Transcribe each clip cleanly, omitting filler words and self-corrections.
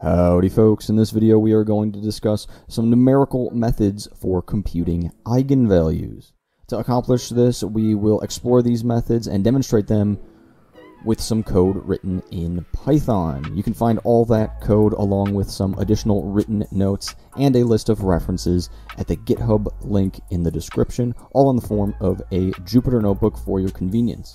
Howdy folks, in this video we are going to discuss some numerical methods for computing eigenvalues. To accomplish this, we will explore these methods and demonstrate them with some code written in Python. You can find all that code along with some additional written notes and a list of references at the GitHub link in the description, all in the form of a Jupyter notebook for your convenience.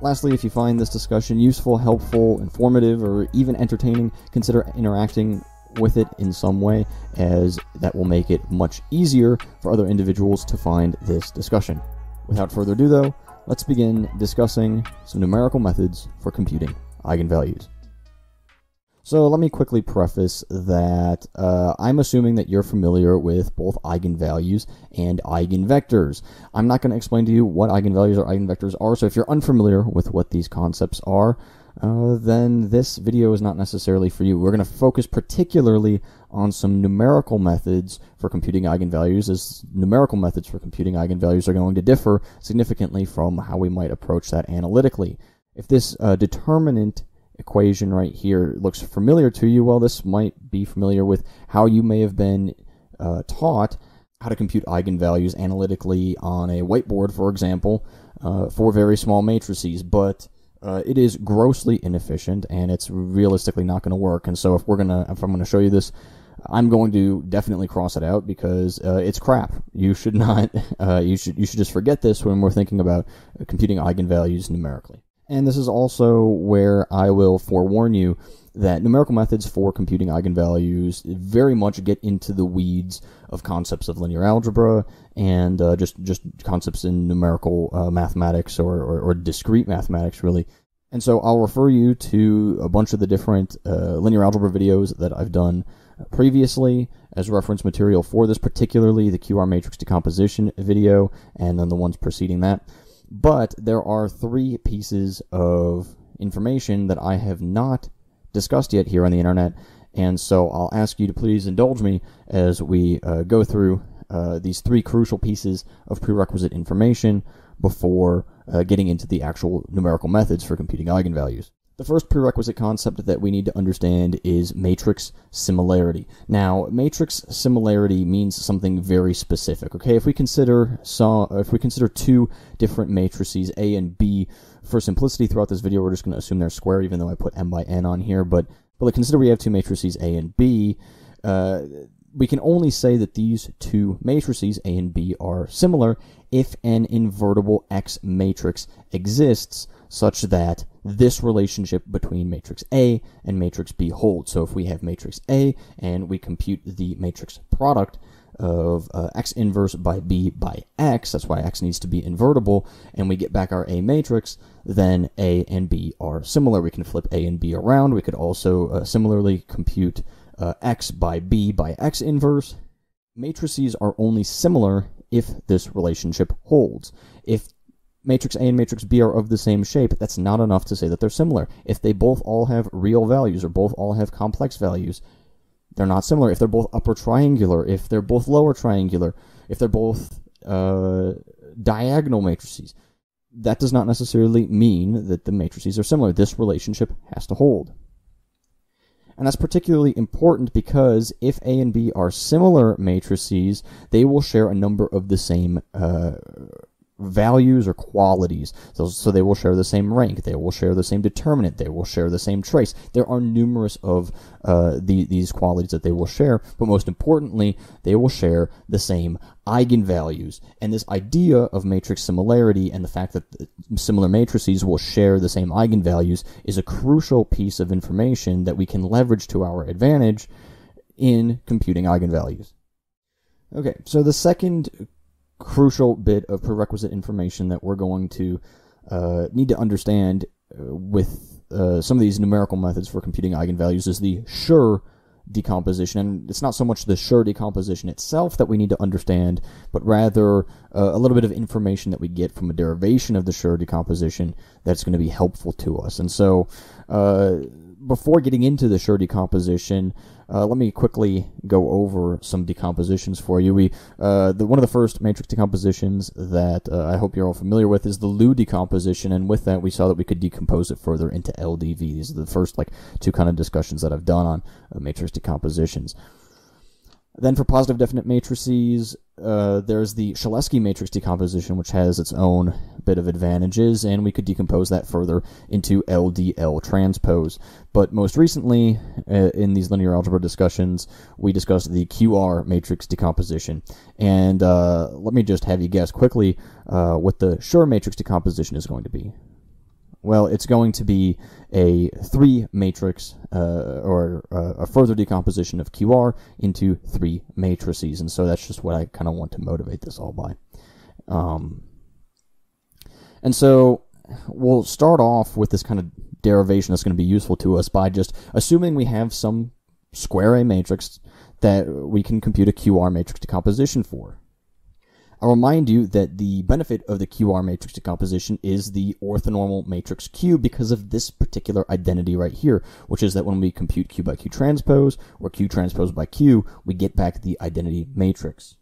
Lastly, if you find this discussion useful, helpful, informative, or even entertaining, consider interacting with it in some way, as that will make it much easier for other individuals to find this discussion. Without further ado, though, let's begin discussing some numerical methods for computing eigenvalues. So let me quickly preface that I'm assuming that you're familiar with both eigenvalues and eigenvectors. I'm not going to explain to you what eigenvalues or eigenvectors are, so if you're unfamiliar with what these concepts are, then this video is not necessarily for you. We're going to focus particularly on some numerical methods for computing eigenvalues, as numerical methods for computing eigenvalues are going to differ significantly from how we might approach that analytically. If this determinant equation right here looks familiar to you, well, this might be familiar with how you may have been taught how to compute eigenvalues analytically on a whiteboard, for example, for very small matrices, but it is grossly inefficient and it's realistically not going to work. And so if I'm going to show you this, I'm going to definitely cross it out because it's crap. You should not, you should just forget this when we're thinking about computing eigenvalues numerically. And this is also where I will forewarn you that numerical methods for computing eigenvalues very much get into the weeds of concepts of linear algebra and just concepts in numerical mathematics or discrete mathematics, really. And so I'll refer you to a bunch of the different linear algebra videos that I've done previously as reference material for this, particularly the QR matrix decomposition video and then the ones preceding that. But there are three pieces of information that I have not discussed yet here on the internet, and so I'll ask you to please indulge me as we go through these three crucial pieces of prerequisite information before getting into the actual numerical methods for computing eigenvalues. The first prerequisite concept that we need to understand is matrix similarity. Now, matrix similarity means something very specific. Okay, if we consider two different matrices A and B, for simplicity throughout this video, we're just going to assume they're square, even though I put m by n on here. But like, consider we have two matrices A and B. We can only say that these two matrices A and B are similar if an invertible X matrix exists, such that this relationship between matrix A and matrix B holds. So if we have matrix A and we compute the matrix product of X inverse by B by X, that's why X needs to be invertible, and we get back our A matrix, then A and B are similar. We can flip A and B around. We could also similarly compute X by B by X inverse. Matrices are only similar if this relationship holds. If matrix A and matrix B are of the same shape, that's not enough to say that they're similar. If they both all have real values or both all have complex values, they're not similar. If they're both upper triangular, if they're both lower triangular, if they're both diagonal matrices, that does not necessarily mean that the matrices are similar. This relationship has to hold. And that's particularly important because if A and B are similar matrices, they will share a number of the same values or qualities. So they will share the same rank, they will share the same determinant, they will share the same trace. There are numerous of these qualities that they will share, but most importantly, they will share the same eigenvalues. And this idea of matrix similarity and the fact that similar matrices will share the same eigenvalues is a crucial piece of information that we can leverage to our advantage in computing eigenvalues. Okay, so the second crucial bit of prerequisite information that we're going to need to understand with some of these numerical methods for computing eigenvalues is the Schur decomposition. And it's not so much the Schur decomposition itself that we need to understand, but rather a little bit of information that we get from a derivation of the Schur decomposition that's going to be helpful to us. And so before getting into the Schurte composition, let me quickly go over some decompositions for you. One of the first matrix decompositions that I hope you're all familiar with is the Lu decomposition, and with that we saw that we could decompose it further into LDV. These are the first two kind of discussions that I've done on matrix decompositions. Then for positive definite matrices, there's the Cholesky matrix decomposition, which has its own bit of advantages, and we could decompose that further into LDL transpose. But most recently, in these linear algebra discussions, we discussed the QR matrix decomposition. And let me just have you guess quickly what the Schur matrix decomposition is going to be. Well, it's going to be a 3 matrix or a further decomposition of QR into 3 matrices. And so that's just what I kind of want to motivate this all by. And so we'll start off with this kind of derivation that's going to be useful to us by just assuming we have some square A matrix that we can compute a QR matrix decomposition for. I'll remind you that the benefit of the QR matrix decomposition is the orthonormal matrix Q because of this particular identity right here, which is that when we compute Q by Q transpose or Q transpose by Q, we get back the identity matrix,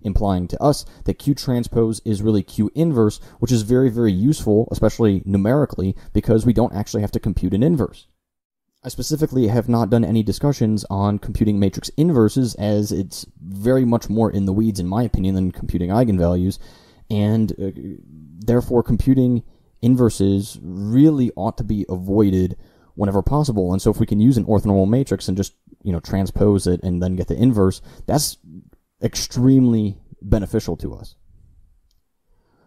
implying to us that Q transpose is really Q inverse, which is very, very useful, especially numerically, because we don't actually have to compute an inverse. I specifically have not done any discussions on computing matrix inverses, as it's very much more in the weeds, in my opinion, than computing eigenvalues, and therefore computing inverses really ought to be avoided whenever possible. And so if we can use an orthonormal matrix and just, transpose it and then get the inverse, that's extremely beneficial to us.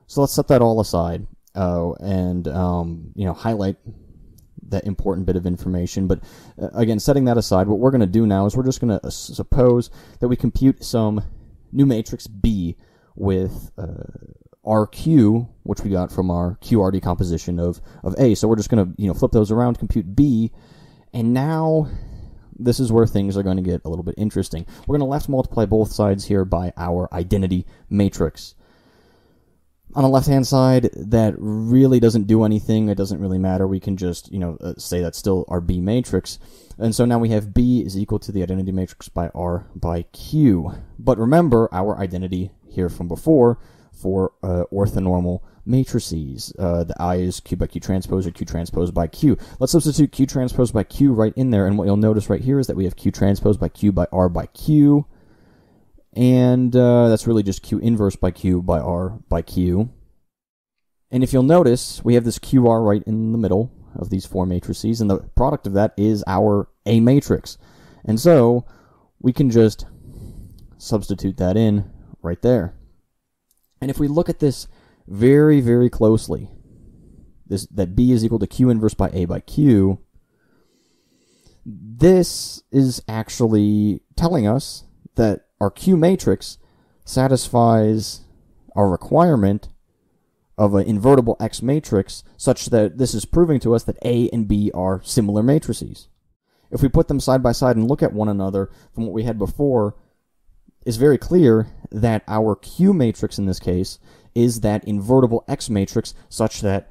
So let's set that all aside and highlight that important bit of information. But again, setting that aside, what we're going to do now is we're just going to suppose that we compute some new matrix B with RQ, which we got from our QR decomposition of A. So we're just going to flip those around, compute B, and now this is where things are going to get a little bit interesting. We're going to left multiply both sides here by our identity matrix. On the left-hand side, that really doesn't do anything. It doesn't really matter. We can just, say that's still our B matrix. And so now we have B is equal to the identity matrix by R by Q. But remember our identity here from before for orthonormal matrices. The I is Q by Q transpose or Q transpose by Q. Let's substitute Q transpose by Q right in there. And what you'll notice right here is that we have Q transpose by Q by R by Q. And that's really just Q inverse by Q by R by Q. And if you'll notice, we have this QR right in the middle of these 4 matrices, and the product of that is our A matrix. And so we can just substitute that in right there. And if we look at this very, very closely, that B is equal to Q inverse by A by Q, this is actually telling us that our Q matrix satisfies our requirement of an invertible X matrix such that this is proving to us that A and B are similar matrices. If we put them side by side and look at one another from what we had before, it's very clear that our Q matrix in this case is that invertible X matrix such that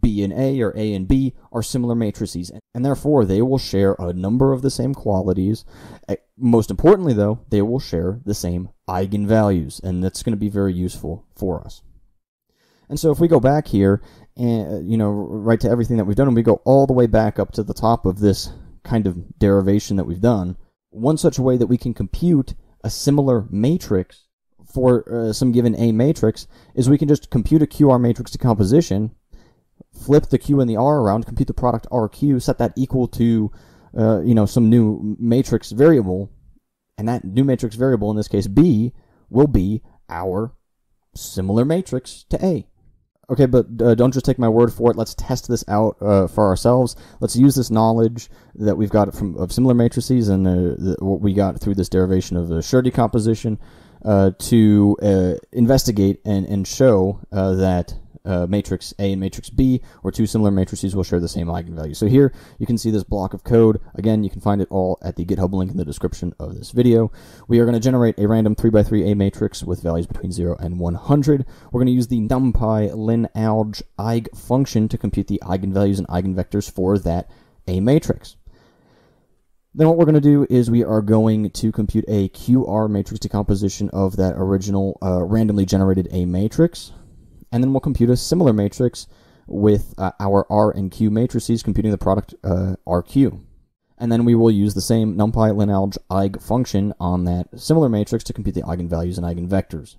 B and A or A and B are similar matrices, and therefore they will share a number of the same qualities. Most importantly though, they will share the same eigenvalues, and that's going to be very useful for us. And so if we go back here and right to everything that we've done, and we go all the way back up to the top of this kind of derivation that we've done, one such way that we can compute a similar matrix for some given A matrix is we can just compute a QR matrix decomposition, flip the Q and the R around, compute the product RQ, set that equal to, some new matrix variable, and that new matrix variable, in this case B, will be our similar matrix to A. Okay, but don't just take my word for it. Let's test this out for ourselves. Let's use this knowledge that we've got of similar matrices and what we got through this derivation of the Schurte decomposition to investigate and show that matrix A and matrix B, or two similar matrices, will share the same eigenvalue. So here you can see this block of code. Again, you can find it all at the GitHub link in the description of this video. We are going to generate a random 3x3 A matrix with values between 0 and 100. We're going to use the NumPy linalg eig function to compute the eigenvalues and eigenvectors for that a matrix. Then what we're going to do is we are going to compute a QR matrix decomposition of that original randomly generated A matrix. And then we'll compute a similar matrix with our R and Q matrices, computing the product RQ. And then we will use the same numpy linalg eig function on that similar matrix to compute the eigenvalues and eigenvectors.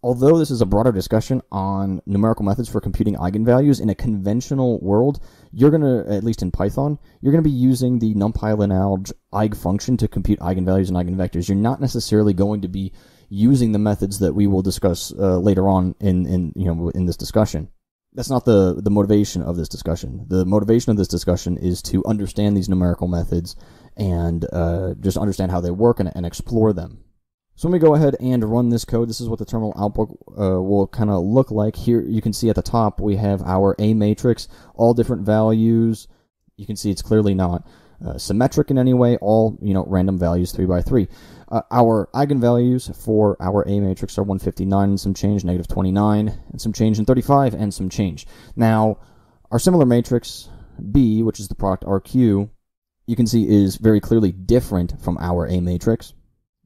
Although this is a broader discussion on numerical methods for computing eigenvalues, in a conventional world, you're going to, at least in Python, you're going to be using the numpy linalg eig function to compute eigenvalues and eigenvectors. You're not necessarily going to be using the methods that we will discuss later on in this discussion. That's not the motivation of this discussion. The motivation of this discussion is to understand these numerical methods and just understand how they work and explore them. So when we go ahead and run this code, this is what the terminal output will kind of look like. Here you can see at the top we have our A matrix, all different values. You can see it's clearly not symmetric in any way, all random values 3 by 3. Our eigenvalues for our A matrix are 159 and some change, negative 29 and some change, and 35 and some change. Now our similar matrix B, which is the product RQ, you can see is very clearly different from our A matrix.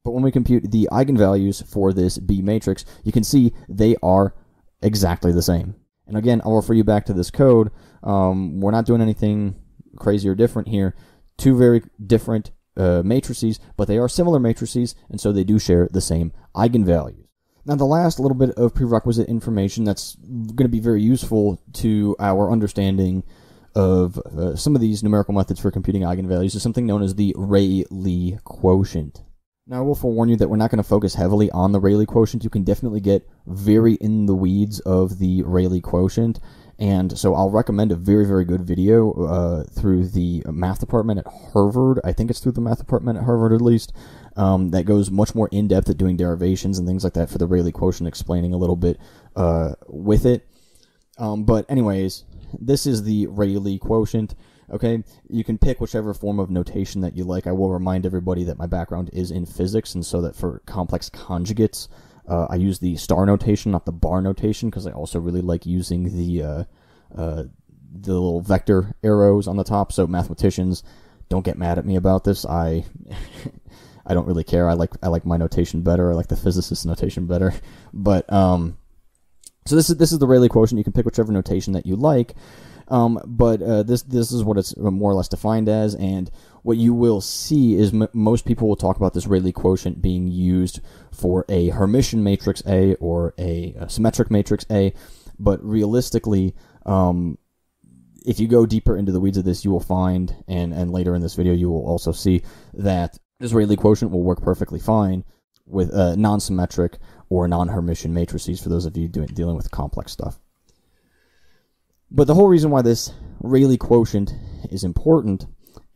But when we compute the eigenvalues for this B matrix, you can see they are exactly the same. And again, I'll refer you back to this code. We're not doing anything crazy or different here. Two very different matrices, but they are similar matrices, and so they do share the same eigenvalues. Now, the last little bit of prerequisite information that's going to be very useful to our understanding of some of these numerical methods for computing eigenvalues is something known as the Rayleigh quotient. Now, I will forewarn you that we're not going to focus heavily on the Rayleigh quotient. You can definitely get very in the weeds of the Rayleigh quotient. And so I'll recommend a very, very good video through the math department at Harvard. I think it's through the math department at Harvard, at least, that goes much more in depth at doing derivations and things like that for the Rayleigh quotient, explaining a little bit with it. But anyways, this is the Rayleigh quotient. Okay, you can pick whichever form of notation that you like. I will remind everybody that my background is in physics, and so that for complex conjugates, I use the star notation, not the bar notation, because I also really like using the little vector arrows on the top. So mathematicians, don't get mad at me about this. I don't really care. I like my notation better. I like the physicist notation better. But so this is the Rayleigh quotient. You can pick whichever notation that you like. This is what it's more or less defined as, and what you will see is most people will talk about this Rayleigh quotient being used for a Hermitian matrix A or a symmetric matrix A, but realistically, if you go deeper into the weeds of this, you will find, and later in this video you will also see, that this Rayleigh quotient will work perfectly fine with non-symmetric or non-Hermitian matrices for those of you dealing with complex stuff. But the whole reason why this Rayleigh quotient is important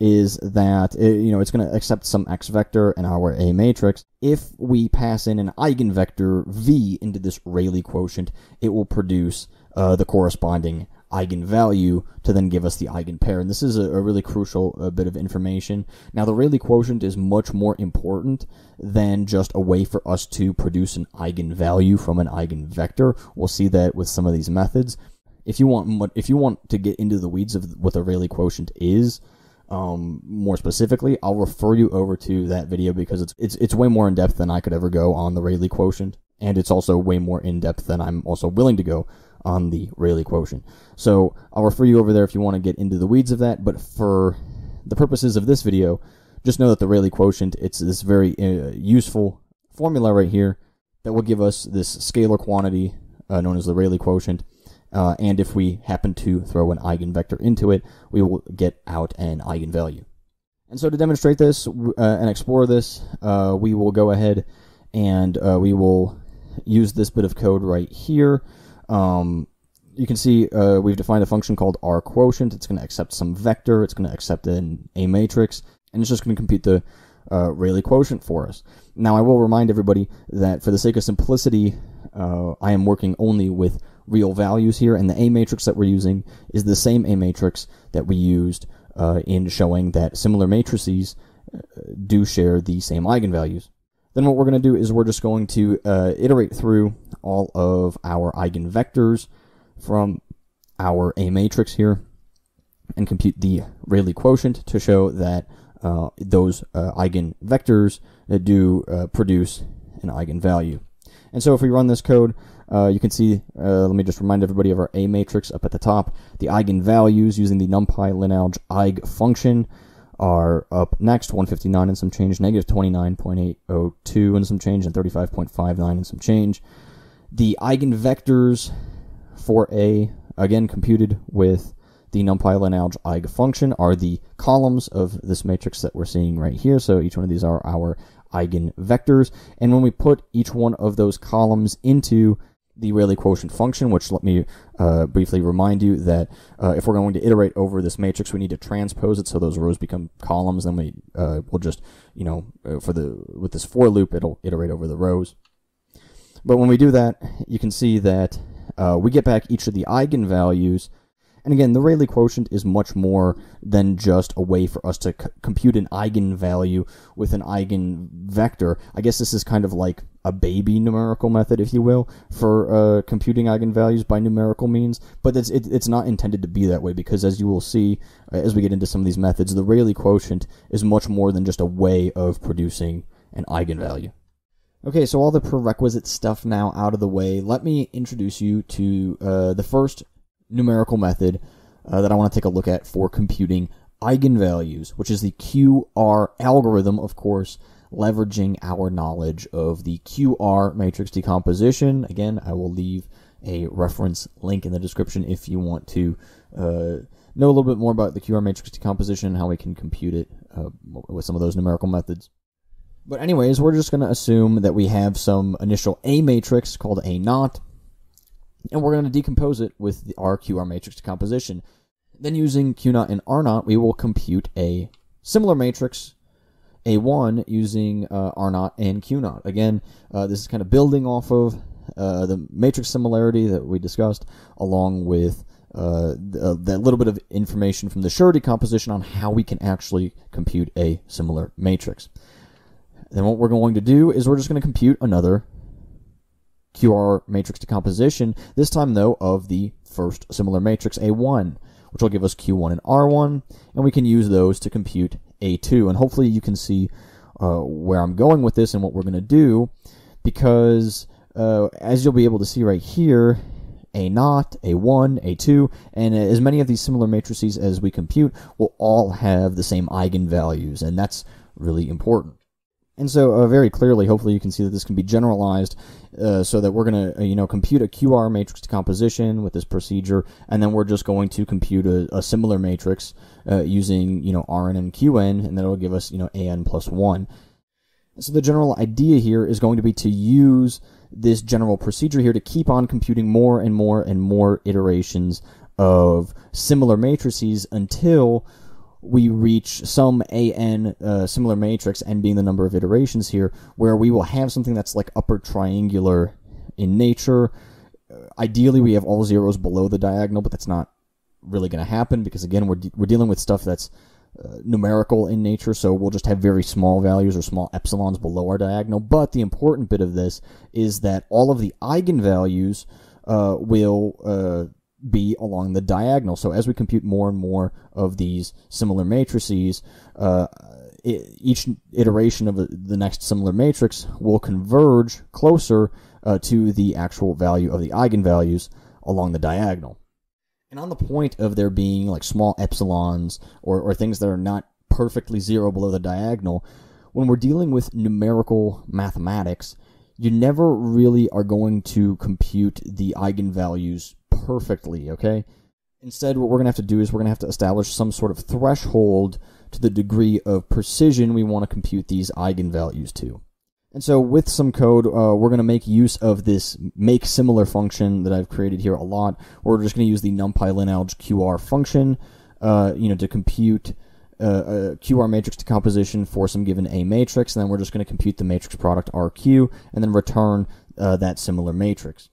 is that it's going to accept some x vector in our A matrix. If we pass in an eigenvector v into this Rayleigh quotient, it will produce the corresponding eigenvalue to then give us the eigenpair. And this is a really crucial bit of information. Now, the Rayleigh quotient is much more important than just a way for us to produce an eigenvalue from an eigenvector. We'll see that with some of these methods. If you want to get into the weeds of what the Rayleigh quotient is, more specifically, I'll refer you over to that video because it's way more in depth than I could ever go on the Rayleigh quotient, and it's also way more in depth than I'm also willing to go on the Rayleigh quotient. So I'll refer you over there if you want to get into the weeds of that. But for the purposes of this video, just know that the Rayleigh quotient, it's this very useful formula right here that will give us this scalar quantity known as the Rayleigh quotient. And if we happen to throw an eigenvector into it, we will get out an eigenvalue. And so to demonstrate this and explore this, we will go ahead and we will use this bit of code right here. You can see we've defined a function called R quotient. It's going to accept some vector. It's going to accept an A matrix. And it's just going to compute the Rayleigh quotient for us. Now, I will remind everybody that for the sake of simplicity, I am working only with real values here, and the A matrix that we're using is the same A matrix that we used in showing that similar matrices do share the same eigenvalues. Then what we're going to do is we're just going to iterate through all of our eigenvectors from our A matrix here, and compute the Rayleigh quotient to show that those eigenvectors do produce an eigenvalue. And so if we run this code, you can see, let me just remind everybody of our A matrix up at the top. The eigenvalues using the NumPy Lineage eig function are up next, 159 and some change, negative 29.802 and some change, and 35.59 and some change. The eigenvectors for A, again computed with the NumPy Lineage eig function, are the columns of this matrix that we're seeing right here. So each one of these are our eigenvectors. And when we put each one of those columns into the Rayleigh quotient function, which let me briefly remind you that if we're going to iterate over this matrix, we need to transpose it so those rows become columns. Then we'll just, you know, with this for loop, it'll iterate over the rows. But when we do that, you can see that we get back each of the eigenvalues. And again, the Rayleigh quotient is much more than just a way for us to compute an eigenvalue with an eigenvector. I guess this is kind of like a baby numerical method, if you will, for computing eigenvalues by numerical means. But it's not intended to be that way, because as you will see as we get into some of these methods, the Rayleigh quotient is much more than just a way of producing an eigenvalue. Okay, so all the prerequisite stuff now out of the way, let me introduce you to the first numerical method that I want to take a look at for computing eigenvalues, which is the QR algorithm, of course, leveraging our knowledge of the QR matrix decomposition. Again, I will leave a reference link in the description if you want to know a little bit more about the QR matrix decomposition and how we can compute it with some of those numerical methods. But anyways, we're just going to assume that we have some initial A matrix called A0, and we're going to decompose it with our QR matrix decomposition. Then using Q0 and R0, we will compute a similar matrix, A1, using R0 and Q0. Again, this is kind of building off of the matrix similarity that we discussed, along with that little bit of information from the Schur decomposition on how we can actually compute a similar matrix. Then what we're going to do is we're just going to compute another QR matrix decomposition, this time though of the first similar matrix A1, which will give us Q1 and R1, and we can use those to compute A2. And hopefully you can see where I'm going with this and what we're going to do, because as you'll be able to see right here, A0, A1, A2, and as many of these similar matrices as we compute will all have the same eigenvalues, and that's really important. And so very clearly, hopefully you can see that this can be generalized so that we're going to compute a QR matrix decomposition with this procedure, and then we're just going to compute a similar matrix using Rn and Qn, and that'll give us An plus 1. And so the general idea here is going to be to use this general procedure here to keep on computing more and more and more iterations of similar matrices until we reach some An similar matrix, n being the number of iterations here, where we will have something that's like upper triangular in nature. Ideally, we have all zeros below the diagonal, but that's not really going to happen because, again, we're dealing with stuff that's numerical in nature, so we'll just have very small values or small epsilons below our diagonal. But the important bit of this is that all of the eigenvalues will be along the diagonal. So as we compute more and more of these similar matrices, each iteration of the next similar matrix will converge closer to the actual value of the eigenvalues along the diagonal. And on the point of there being like small epsilons or things that are not perfectly zero below the diagonal, when we're dealing with numerical mathematics, you never really are going to compute the eigenvalues perfectly, okay? Instead, what we're going to have to do is we're going to have to establish some sort of threshold to the degree of precision we want to compute these eigenvalues to. And so with some code, we're going to make use of this make similar function that I've created here a lot. We're just going to use the NumPy Lineage QR function, to compute a QR matrix decomposition for some given A matrix, and then we're just going to compute the matrix product RQ, and then return that similar matrix.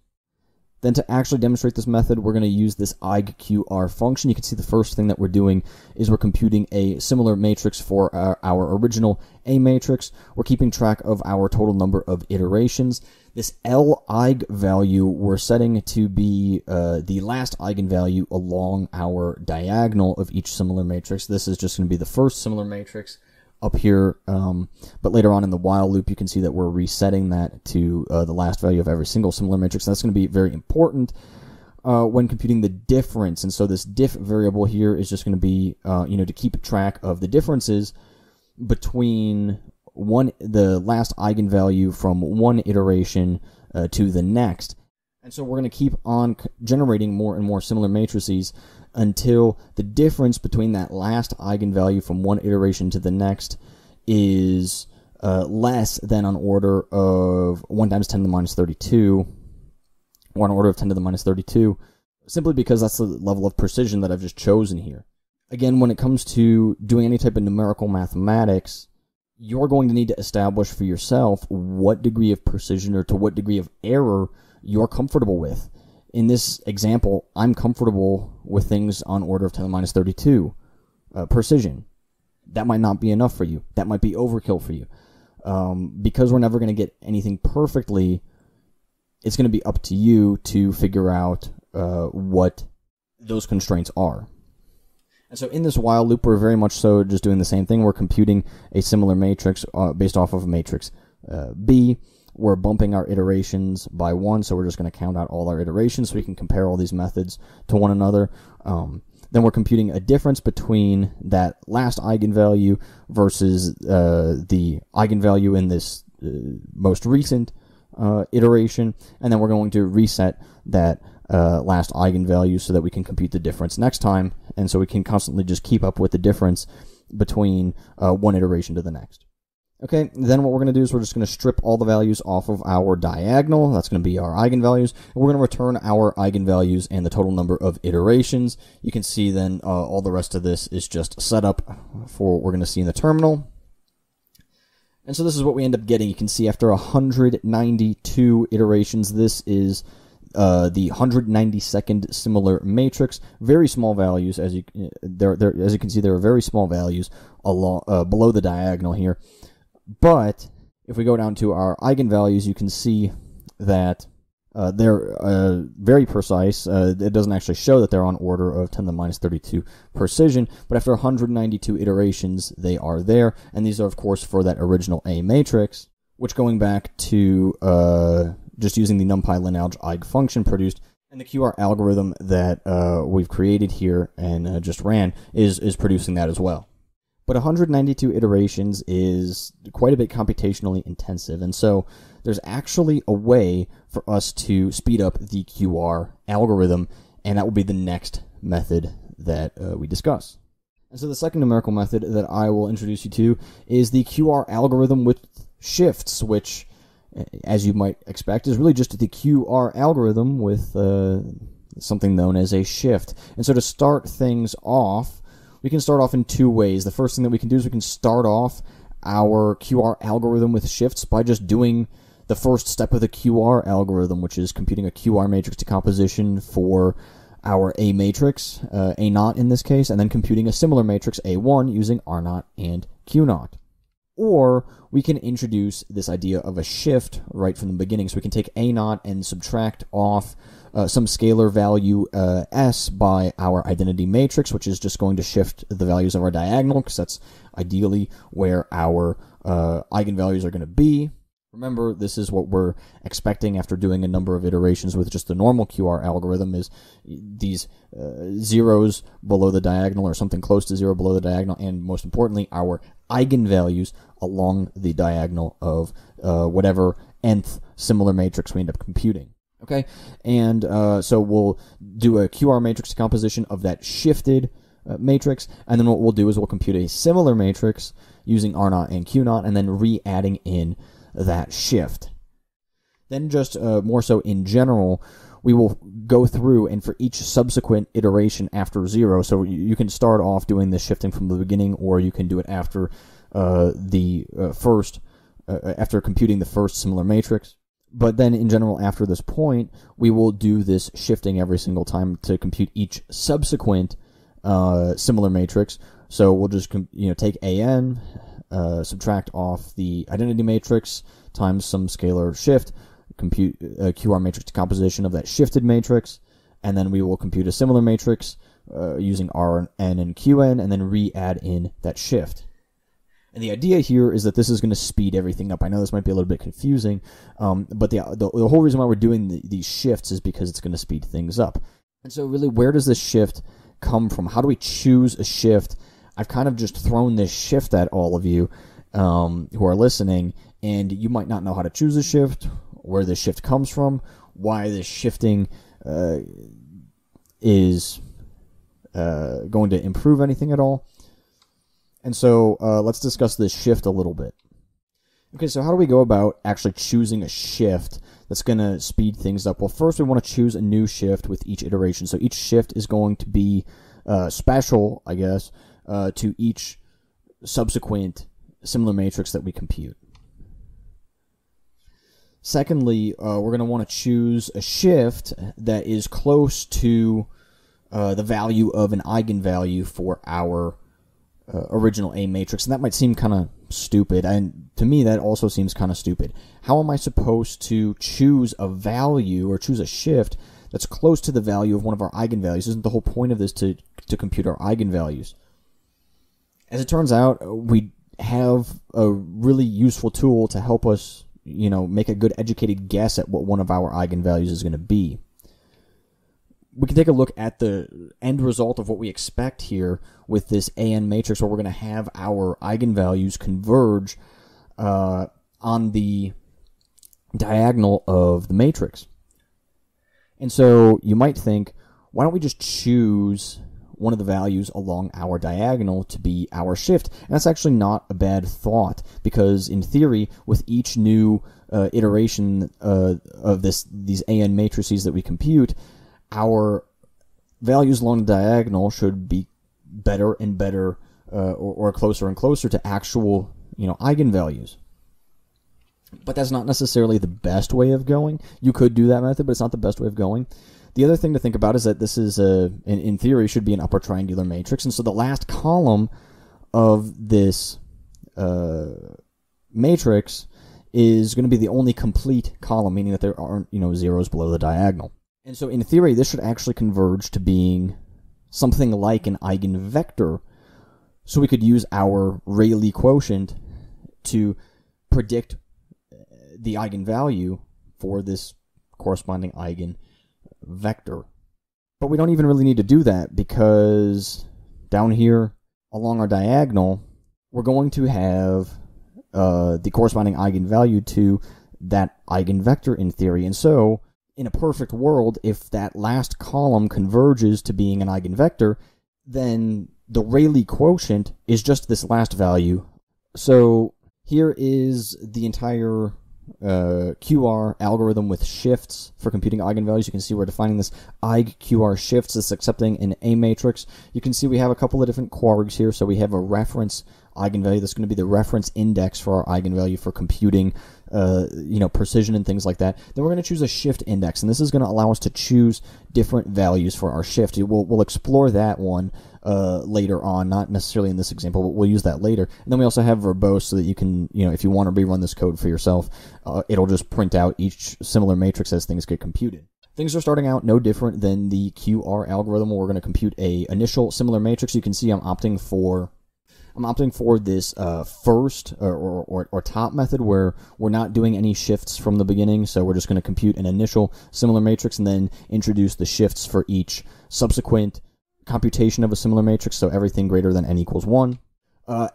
Then to actually demonstrate this method, we're going to use this IGQR function. You can see the first thing that we're doing is we're computing a similar matrix for our original A matrix. We're keeping track of our total number of iterations. This L Eig value we're setting to be the last eigenvalue along our diagonal of each similar matrix. This is just going to be the first similar matrix up here, but later on in the while loop you can see that we're resetting that to the last value of every single similar matrix. That's going to be very important when computing the difference, and so this diff variable here is just going to be to keep track of the differences between the last eigenvalue from one iteration to the next. And so we're going to keep on generating more and more similar matrices until the difference between that last eigenvalue from one iteration to the next is less than on order of 1 times 10 to the minus 32, or on order of 10 to the minus 32, simply because that's the level of precision that I've just chosen here. Again, when it comes to doing any type of numerical mathematics, you're going to need to establish for yourself what degree of precision or to what degree of error you're comfortable with. In this example, I'm comfortable with things on order of 10 to the minus 32 precision. That might not be enough for you. That might be overkill for you. Because we're never going to get anything perfectly, it's going to be up to you to figure out what those constraints are. And so in this while loop, we're very much so just doing the same thing. We're computing a similar matrix based off of matrix B. We're bumping our iterations by 1, so we're just going to count out all our iterations so we can compare all these methods to one another. Then we're computing a difference between that last eigenvalue versus the eigenvalue in this most recent iteration, and then we're going to reset that last eigenvalue so that we can compute the difference next time, and so we can constantly just keep up with the difference between one iteration to the next. Okay, then what we're going to do is we're just going to strip all the values off of our diagonal. That's going to be our eigenvalues. And we're going to return our eigenvalues and the total number of iterations. You can see then all the rest of this is just set up for what we're going to see in the terminal. And so this is what we end up getting. You can see after 192 iterations, this is the 192nd similar matrix. Very small values, as you can see, there are very small values along below the diagonal here. But if we go down to our eigenvalues, you can see that they're very precise. It doesn't actually show that they're on order of 10 to the minus 32 precision, but after 192 iterations, they are there. And these are, of course, for that original A matrix, which going back to just using the numpy-linalg-eig function produced, and the QR algorithm that we've created here and just ran is producing that as well. But 192 iterations is quite a bit computationally intensive, and so there's actually a way for us to speed up the QR algorithm, and that will be the next method that we discuss. And so the second numerical method that I will introduce you to is the QR algorithm with shifts, which, as you might expect, is really just the QR algorithm with something known as a shift. And so to start things off, we can start off in two ways. The first thing that we can do is we can start off our QR algorithm with shifts by just doing the first step of the QR algorithm, which is computing a QR matrix decomposition for our A matrix, A0 in this case, and then computing a similar matrix, A1, using R0 and Q0. Or we can introduce this idea of a shift right from the beginning. So we can take A0 and subtract off some scalar value S by our identity matrix, which is just going to shift the values of our diagonal, because that's ideally where our eigenvalues are going to be. Remember, this is what we're expecting after doing a number of iterations with just the normal QR algorithm, is these zeros below the diagonal or something close to zero below the diagonal, and most importantly, our eigenvalues along the diagonal of whatever nth similar matrix we end up computing. Okay, and so we'll do a QR matrix decomposition of that shifted matrix, and then what we'll do is we'll compute a similar matrix using R0 and Q0, and then re-adding in that shift. Then just more so in general, we will go through and for each subsequent iteration after zero, so you can start off doing the shifting from the beginning, or you can do it after after computing the first similar matrix. But then in general, after this point, we will do this shifting every single time to compute each subsequent similar matrix. So we'll just take AN, subtract off the identity matrix times some scalar shift, compute QR matrix decomposition of that shifted matrix, and then we will compute a similar matrix using R, N, and QN, and then re-add in that shift. And the idea here is that this is going to speed everything up. I know this might be a little bit confusing, but the whole reason why we're doing these shifts is because it's going to speed things up. And so really, where does this shift come from? How do we choose a shift? I've kind of just thrown this shift at all of you who are listening, and you might not know how to choose a shift, where this shift comes from, why this shifting is going to improve anything at all. And so let's discuss this shift a little bit. Okay, so how do we go about actually choosing a shift that's going to speed things up? Well, first we want to choose a new shift with each iteration. So each shift is going to be special, I guess, to each subsequent similar matrix that we compute. Secondly, we're going to want to choose a shift that is close to the value of an eigenvalue for our original A matrix, and that might seem kind of stupid, and to me that also seems kind of stupid. How am I supposed to choose a value or choose a shift that's close to the value of one of our eigenvalues? Isn't the whole point of this to compute our eigenvalues? As it turns out, we have a really useful tool to help us, make a good educated guess at what one of our eigenvalues is going to be. We can take a look at the end result of what we expect here with this AN matrix, where we're going to have our eigenvalues converge on the diagonal of the matrix. And so you might think, why don't we just choose one of the values along our diagonal to be our shift? And that's actually not a bad thought, because in theory, with each new iteration of these AN matrices that we compute, our values along the diagonal should be better and better, or closer and closer to actual, eigenvalues. But that's not necessarily the best way of going. You could do that method, but it's not the best way of going. The other thing to think about is that this is in theory, should be an upper triangular matrix, and so the last column of this matrix is going to be the only complete column, meaning that there aren't, zeros below the diagonal. And so in theory, this should actually converge to being something like an eigenvector. So we could use our Rayleigh quotient to predict the eigenvalue for this corresponding eigenvector. But we don't even really need to do that, because down here along our diagonal, we're going to have the corresponding eigenvalue to that eigenvector in theory. And so in a perfect world, if that last column converges to being an eigenvector, then the Rayleigh quotient is just this last value. So here is the entire QR algorithm with shifts for computing eigenvalues. You can see we're defining this eigQR shifts. It's accepting an A matrix. You can see we have a couple of different quargs here. So we have a reference eigenvalue that's going to be the reference index for our eigenvalue for computing, precision and things like that. Then we're going to choose a shift index, and this is going to allow us to choose different values for our shift. We'll explore that one later on, not necessarily in this example, but we'll use that later. And then we also have verbose, so that you can, if you want to rerun this code for yourself, it'll just print out each similar matrix as things get computed. Things are starting out no different than the QR algorithm, where we're going to compute a initial similar matrix. You can see I'm opting for this first or top method, where we're not doing any shifts from the beginning, so we're just going to compute an initial similar matrix and then introduce the shifts for each subsequent computation of a similar matrix, so everything greater than n equals 1.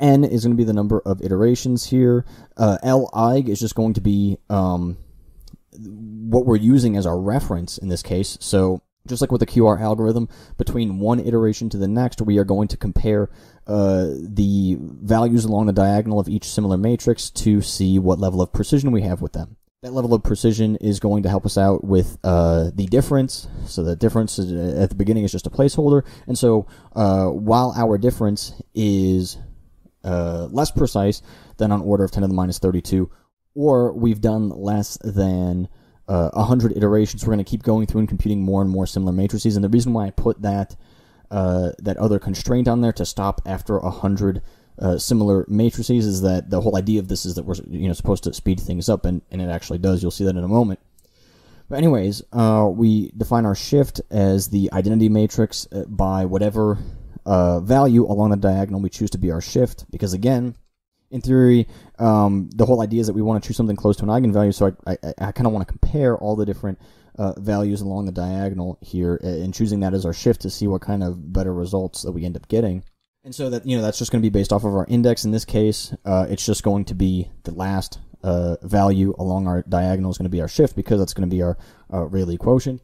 N is going to be the number of iterations here. L_eig is just going to be what we're using as our reference in this case, so just like with the QR algorithm, between one iteration to the next, we are going to compare the values along the diagonal of each similar matrix to see what level of precision we have with them. That level of precision is going to help us out with the difference. So the difference at the beginning is just a placeholder. And so while our difference is less precise than on order of 10 to the minus 32, or we've done less than 100 iterations. We're going to keep going through and computing more and more similar matrices. And the reason why I put that that other constraint on there to stop after 100 similar matrices is that the whole idea of this is that we're supposed to speed things up, and it actually does. You'll see that in a moment. But anyways, we define our shift as the identity matrix by whatever value along the diagonal we choose to be our shift, because again, in theory, the whole idea is that we want to choose something close to an eigenvalue, so I kind of want to compare all the different values along the diagonal here and choosing that as our shift to see what kind of better results that we end up getting. And so that, that's just going to be based off of our index. In this case, it's just going to be the last value along our diagonal is going to be our shift, because that's going to be our Rayleigh quotient.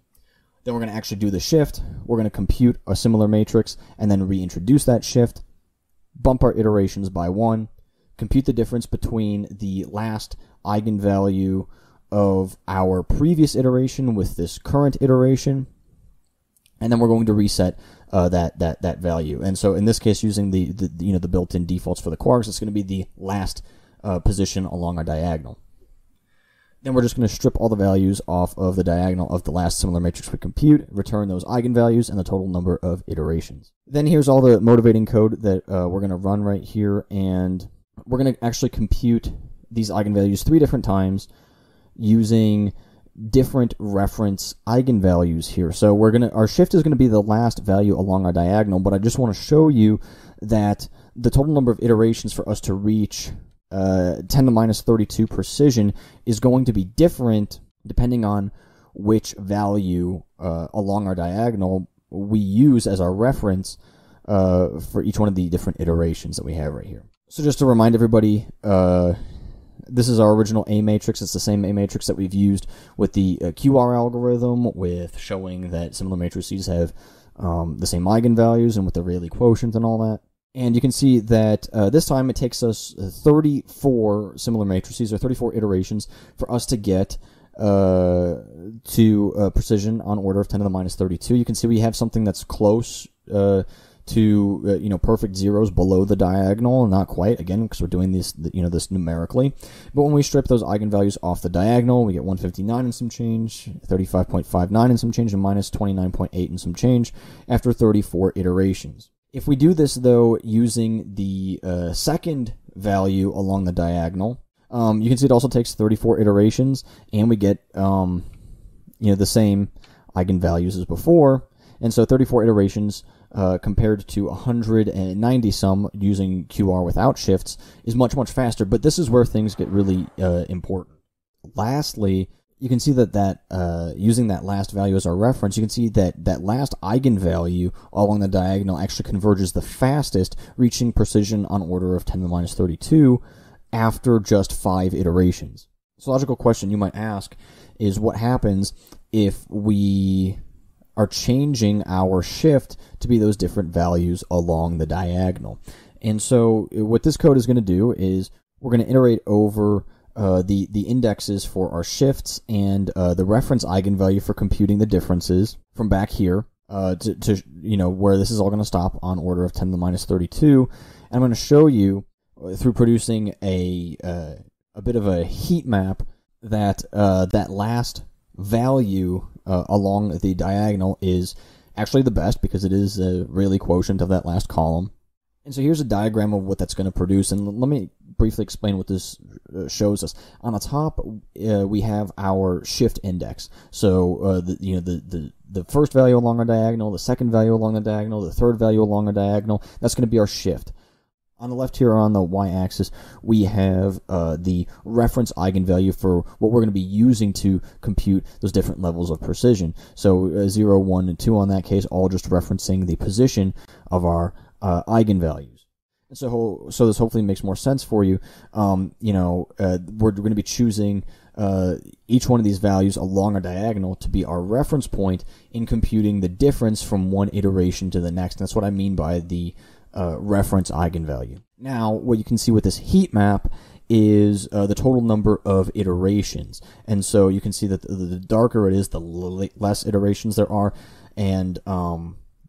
Then we're going to actually do the shift. We're going to compute a similar matrix and then reintroduce that shift, bump our iterations by 1, compute the difference between the last eigenvalue of our previous iteration with this current iteration, and then we're going to reset that value. And so in this case, using the built-in defaults for the quarks, it's going to be the last position along our diagonal. Then we're just going to strip all the values off of the diagonal of the last similar matrix we compute, return those eigenvalues and the total number of iterations. Then here's all the motivating code that we're going to run right here, and we're going to actually compute these eigenvalues 3 different times using different reference eigenvalues here. So we're going to, our shift is going to be the last value along our diagonal, but I just want to show you that the total number of iterations for us to reach 10 to minus 32 precision is going to be different depending on which value along our diagonal we use as our reference for each one of the different iterations that we have right here. So just to remind everybody, this is our original A matrix. It's the same A matrix that we've used with the QR algorithm, with showing that similar matrices have the same eigenvalues, and with the Rayleigh quotient and all that. And you can see that this time it takes us 34 similar matrices, or 34 iterations, for us to get to precision on order of 10 to the minus 32. You can see we have something that's close to perfect zeros below the diagonal, not quite, again, because we're doing this this numerically. But when we strip those eigenvalues off the diagonal, we get 159 and some change, 35.59 and some change, and minus 29.8 and some change after 34 iterations. If we do this though using the second value along the diagonal, you can see it also takes 34 iterations, and we get the same eigenvalues as before. And so 34 iterations compared to 190 some using QR without shifts is much, much faster. But this is where things get really important. Lastly, you can see that, using that last value as our reference, you can see that that last eigenvalue along the diagonal actually converges the fastest, reaching precision on order of 10 to the minus 32 after just 5 iterations. So a logical question you might ask is, what happens if we are changing our shift to be those different values along the diagonal? And so what this code is going to do is we're going to iterate over the indexes for our shifts and the reference eigenvalue for computing the differences from back here to where this is all going to stop on order of 10 to the minus 32. And I'm going to show you through producing a bit of a heat map that that last value along the diagonal is actually the best, because it is a Rayleigh quotient of that last column. And so here's a diagram of what that's going to produce, and let me briefly explain what this shows us. On the top, we have our shift index. So the first value along our diagonal, the second value along the diagonal, the third value along our diagonal, that's going to be our shift. On the left here, on the y-axis, we have the reference eigenvalue for what we're going to be using to compute those different levels of precision. So 0, 1, and 2 on that case, all just referencing the position of our eigenvalues. And so this hopefully makes more sense for you. We're going to be choosing each one of these values along our diagonal to be our reference point in computing the difference from one iteration to the next. And that's what I mean by the reference eigenvalue. Now, what you can see with this heat map is the total number of iterations. And so you can see that the darker it is, the less iterations there are, and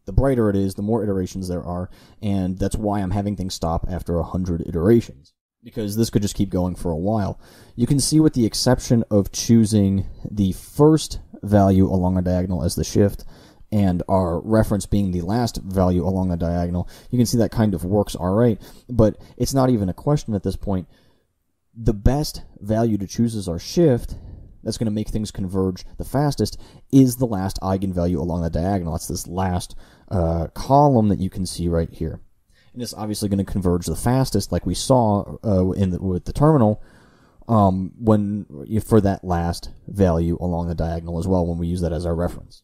the brighter it is, the more iterations there are. And that's why I'm having things stop after 100 iterations. because this could just keep going for a while. You can see with the exception of choosing the first value along a diagonal as the shift and our reference being the last value along a diagonal, you can see that kind of works all right, but it's not even a question at this point. The best value to choose as our shift that's going to make things converge the fastest is the last eigenvalue along the diagonal. That's this last column that you can see right here. And it's obviously going to converge the fastest, like we saw with the terminal, for that last value along the diagonal as well, when we use that as our reference.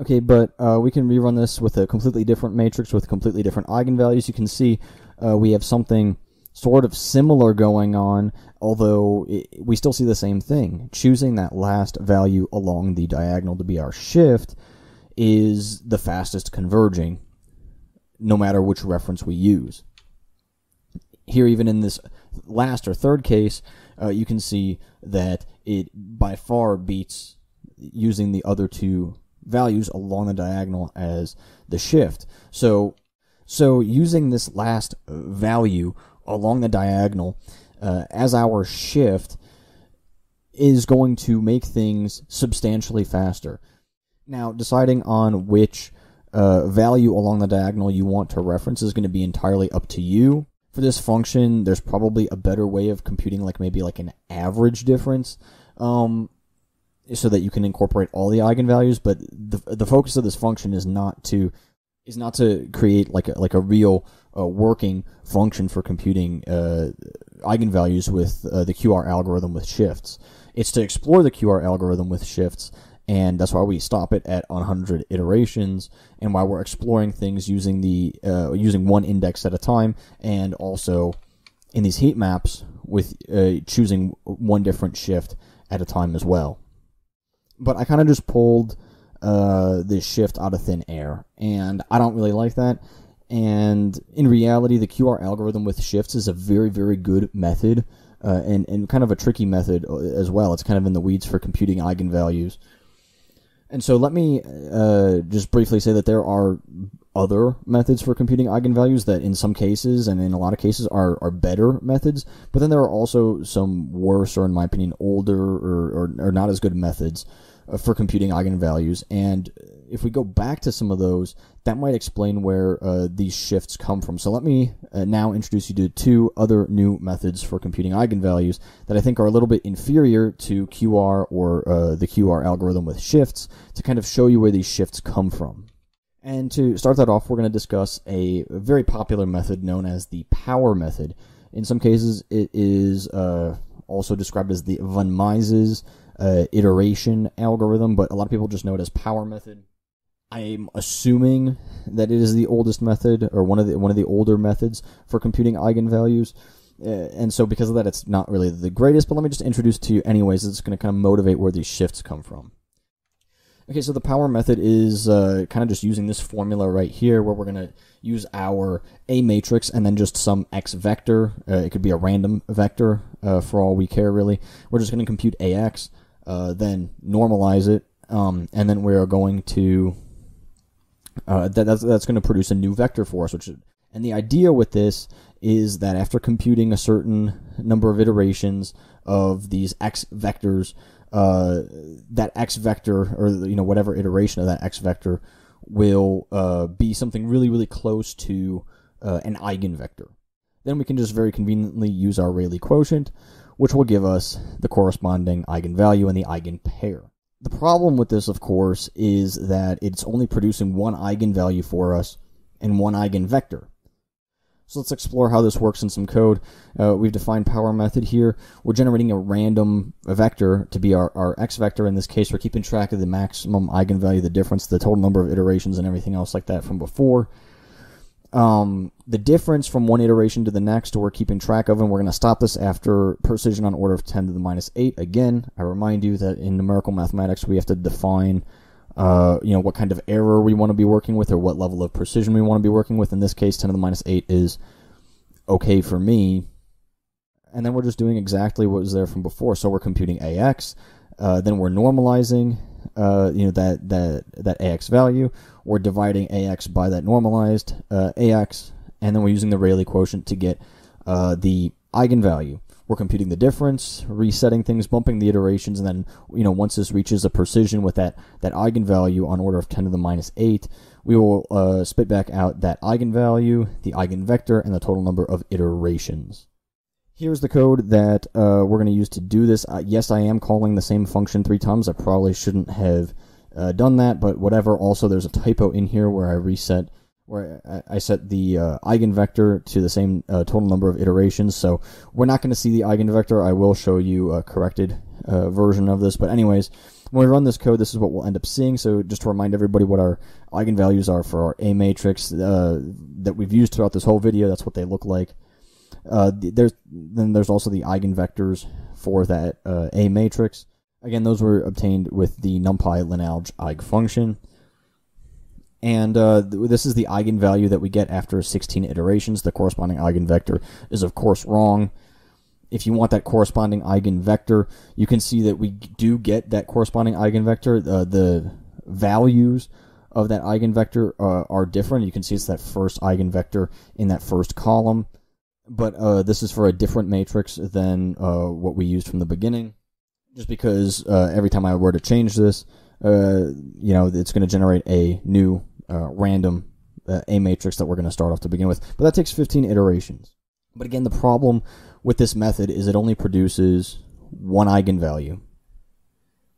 Okay, but we can rerun this with a completely different matrix with completely different eigenvalues. You can see we have something sort of similar going on, although we still see the same thing. Choosing that last value along the diagonal to be our shift is the fastest converging, no matter which reference we use. Here, even in this last or third case, you can see that it by far beats using the other two values along the diagonal as the shift. So using this last value along the diagonal as our shift is going to make things substantially faster. Now, deciding on which value along the diagonal you want to reference is going to be entirely up to you. For this function, there's probably a better way of computing, like maybe like an average difference, so that you can incorporate all the eigenvalues. But the focus of this function is not to create like a real working function for computing eigenvalues with the QR algorithm with shifts. It's to explore the QR algorithm with shifts, and that's why we stop it at 100 iterations, and why we're exploring things using the using one index at a time, and also in these heat maps with choosing one different shift at a time as well. But I kind of just pulled this shift out of thin air, and I don't really like that. And in reality, the QR algorithm with shifts is a very, very good method, and kind of a tricky method as well. It's kind of in the weeds for computing eigenvalues. And so let me just briefly say that there are other methods for computing eigenvalues that in some cases and in a lot of cases are better methods, but then there are also some worse, or in my opinion older, or not as good methods for computing eigenvalues. And if we go back to some of those, that might explain where these shifts come from. So let me now introduce you to two other new methods for computing eigenvalues that I think are a little bit inferior to QR or the QR algorithm with shifts, to kind of show you where these shifts come from. And to start that off, we're going to discuss a very popular method known as the power method. In some cases, it is also described as the Von Mises iteration algorithm, but a lot of people just know it as power method. I'm assuming that it is the oldest method, or one of the older methods for computing eigenvalues. And so because of that, it's not really the greatest, but let me just introduce to you anyways. It's going to kind of motivate where these shifts come from. Okay, so the power method is kind of just using this formula right here, where we're going to use our A matrix and then just some X vector. It could be a random vector for all we care, really. We're just going to compute AX, then normalize it, and then we're going to, that's going to produce a new vector for us. And the idea with this is that after computing a certain number of iterations of these X vectors, that X vector, or whatever iteration of that X vector, will be something really, really close to an eigenvector. Then we can just very conveniently use our Rayleigh quotient, which will give us the corresponding eigenvalue and the eigenpair. The problem with this, of course, is that it's only producing one eigenvalue for us and one eigenvector. So let's explore how this works in some code. We've defined power method here. We're generating a random vector to be our X vector. In this case, we're keeping track of the maximum eigenvalue, the difference, the total number of iterations, and everything else like that from before. The difference from one iteration to the next, we're keeping track of, and we're going to stop this after precision on order of 10 to the minus 8. Again, I remind you that in numerical mathematics, we have to define what kind of error we want to be working with, or what level of precision we want to be working with. In this case, 10 to the minus 8 is okay for me. And then we're just doing exactly what was there from before. So we're computing AX, then we're normalizing, that AX value. We're dividing AX by that normalized AX, and then we're using the Rayleigh quotient to get the eigenvalue. We're computing the difference, resetting things, bumping the iterations, and then, you know, once this reaches a precision with that eigenvalue on order of 10 to the minus 8, we will spit back out that eigenvalue, the eigenvector, and the total number of iterations. Here's the code that we're going to use to do this. Yes, I am calling the same function 3 times. I probably shouldn't have done that, but whatever. Also, there's a typo in here where I set the eigenvector to the same total number of iterations, so we're not going to see the eigenvector. I will show you a corrected version of this, but anyways, when we run this code, this is what we'll end up seeing. So just to remind everybody what our eigenvalues are for our A matrix that we've used throughout this whole video, that's what they look like. Then there's also the eigenvectors for that A matrix. Again, those were obtained with the numpy-linalge-eig function. And this is the eigenvalue that we get after 16 iterations. The corresponding eigenvector is, of course, wrong. If you want that corresponding eigenvector, you can see that we do get that corresponding eigenvector. The values of that eigenvector are different. You can see it's that first eigenvector in that first column. But this is for a different matrix than what we used from the beginning. Just because every time I were to change this, you know, it's going to generate a new random A matrix that we're going to start off to begin with. But that takes 15 iterations. But again, the problem with this method is it only produces one eigenvalue.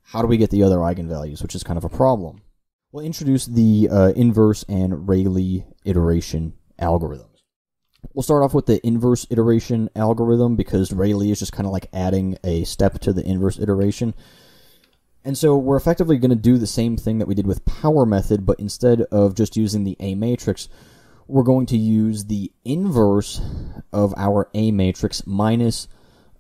How do we get the other eigenvalues, which is kind of a problem? We'll introduce the inverse and Rayleigh iteration algorithms. We'll start off with the inverse iteration algorithm because Rayleigh is just kind of like adding a step to the inverse iteration. And so we're effectively going to do the same thing that we did with power method, but instead of just using the A matrix, we're going to use the inverse of our A matrix minus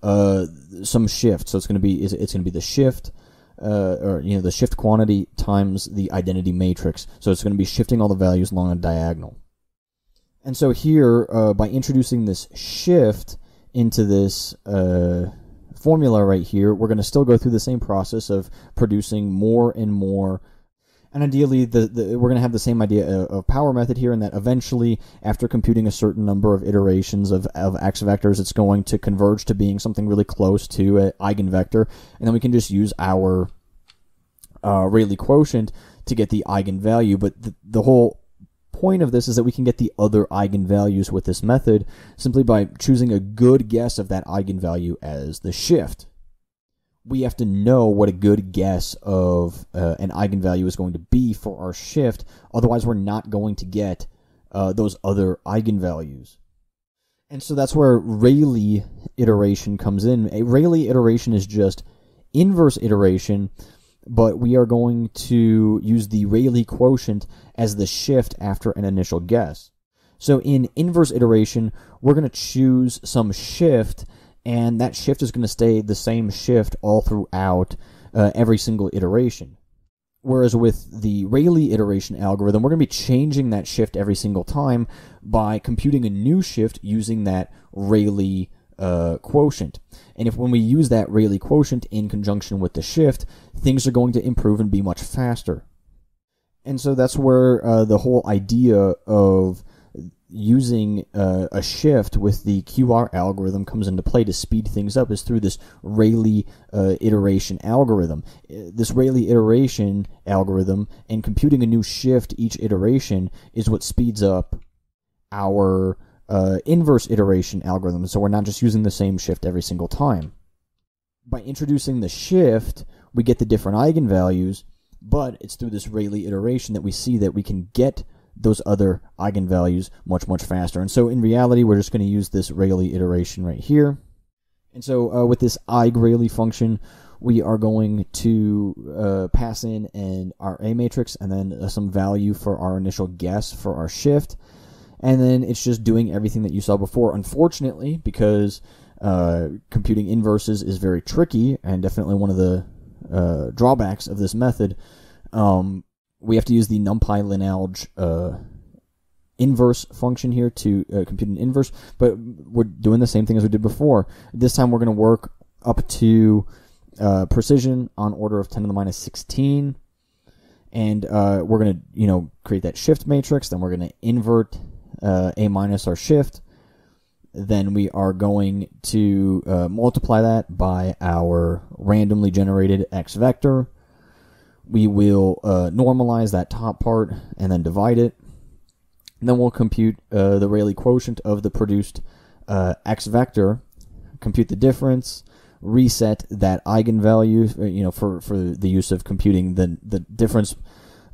some shift. So it's going to be the shift, or you know, the shift quantity times the identity matrix. So it's going to be shifting all the values along a diagonal. And so here, by introducing this shift into this formula right here, we're going to still go through the same process of producing more and more. And ideally, we're going to have the same idea of power method here, in that eventually, after computing a certain number of iterations of x vectors, it's going to converge to being something really close to an eigenvector. And then we can just use our Rayleigh quotient to get the eigenvalue. But the whole point of this is that we can get the other eigenvalues with this method simply by choosing a good guess of that eigenvalue as the shift. We have to know what a good guess of an eigenvalue is going to be for our shift, otherwise we're not going to get those other eigenvalues. And so that's where Rayleigh iteration comes in. A Rayleigh iteration is just inverse iteration, but we are going to use the Rayleigh quotient as the shift after an initial guess. So in inverse iteration, we're going to choose some shift, and that shift is going to stay the same shift all throughout every single iteration. Whereas with the Rayleigh iteration algorithm, we're going to be changing that shift every single time by computing a new shift using that Rayleigh quotient. And when we use that Rayleigh quotient in conjunction with the shift, things are going to improve and be much faster. And so that's where the whole idea of using a shift with the QR algorithm comes into play to speed things up, is through this Rayleigh iteration algorithm. This Rayleigh iteration algorithm and computing a new shift each iteration is what speeds up our inverse iteration algorithm, so we're not just using the same shift every single time. By introducing the shift, we get the different eigenvalues, but it's through this Rayleigh iteration that we see that we can get those other eigenvalues much, much faster. And so in reality, we're just going to use this Rayleigh iteration right here. And so with this eig-Rayleigh function, we are going to pass in our A matrix and then some value for our initial guess for our shift. And then it's just doing everything that you saw before. Unfortunately, because computing inverses is very tricky and definitely one of the drawbacks of this method, we have to use the numpy-linalge inverse function here to compute an inverse. But we're doing the same thing as we did before. This time we're going to work up to precision on order of 10 to the minus 16. And we're going to, you know, create that shift matrix. Then we're going to invert A minus our shift, then we are going to multiply that by our randomly generated x vector. We will normalize that top part and then divide it. And then we'll compute the Rayleigh quotient of the produced x vector, compute the difference, reset that eigenvalue, you know, for the use of computing the difference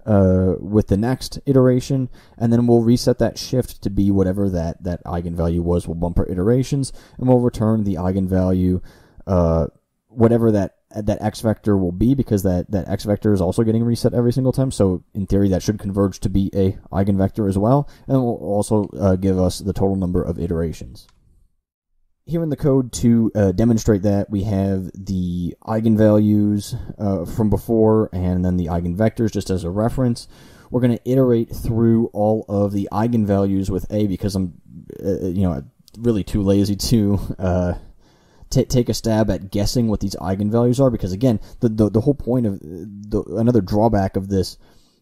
with the next iteration, and then we'll reset that shift to be whatever that eigenvalue was. We'll bump our iterations, and we'll return the eigenvalue, whatever that x vector will be, because that x vector is also getting reset every single time, so in theory that should converge to be a eigenvector as well, and it will also give us the total number of iterations. Here in the code to demonstrate that, we have the eigenvalues from before and then the eigenvectors just as a reference. We're going to iterate through all of the eigenvalues with A, because I'm really too lazy to take a stab at guessing what these eigenvalues are, because again, the whole point of another drawback of this,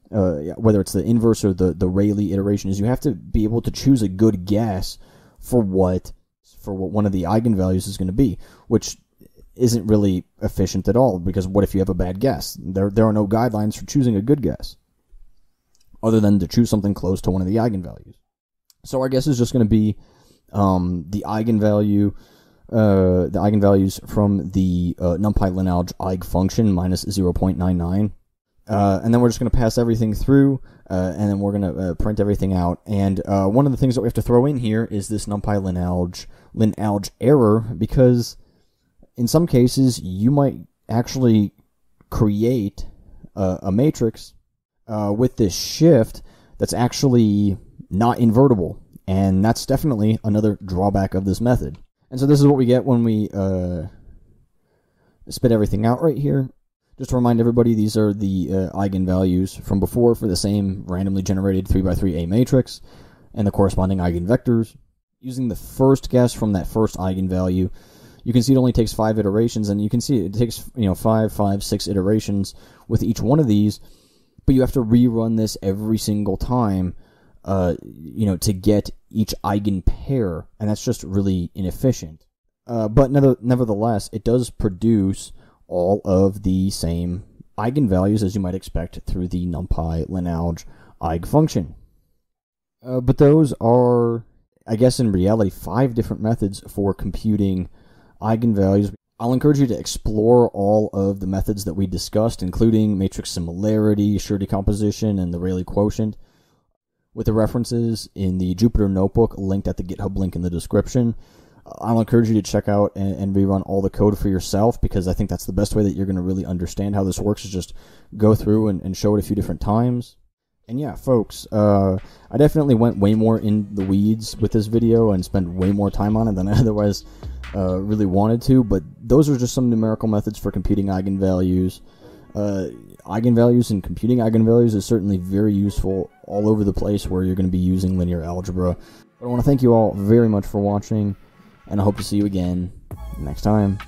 whether it's the inverse or the Rayleigh iteration, is you have to be able to choose a good guess for what one of the eigenvalues is going to be, which isn't really efficient at all, because what if you have a bad guess? There are no guidelines for choosing a good guess other than to choose something close to one of the eigenvalues. So our guess is just going to be the eigenvalues from the NumPy-Linalge eig function minus 0.99. And then we're just going to pass everything through, and then we're going to print everything out. And one of the things that we have to throw in here is this NumPy-Linalge error, because in some cases you might actually create a matrix with this shift that's actually not invertible. And that's definitely another drawback of this method. And so this is what we get when we spit everything out right here. Just to remind everybody, these are the eigenvalues from before for the same randomly generated 3x3 A matrix and the corresponding eigenvectors. Using the first guess from that first eigenvalue, you can see it only takes 5 iterations, and you can see it takes 5, 6 iterations with each one of these, but you have to rerun this every single time to get each eigenpair, and that's just really inefficient. But nevertheless, it does produce all of the same eigenvalues as you might expect through the NumPy-Linalge eig function. But those are, I guess in reality, 5 different methods for computing eigenvalues. I'll encourage you to explore all of the methods that we discussed, including matrix similarity, surety composition, and the Rayleigh quotient, with the references in the Jupyter Notebook linked at the GitHub link in the description. I'll encourage you to check out and rerun all the code for yourself, because I think that's the best way that you're going to really understand how this works, is just go through and show it a few different times. And yeah, folks, I definitely went way more in the weeds with this video and spent way more time on it than I otherwise really wanted to, but those are just some numerical methods for computing eigenvalues. Eigenvalues and computing eigenvalues is certainly very useful all over the place where you're going to be using linear algebra. But I want to thank you all very much for watching, and I hope to see you again next time.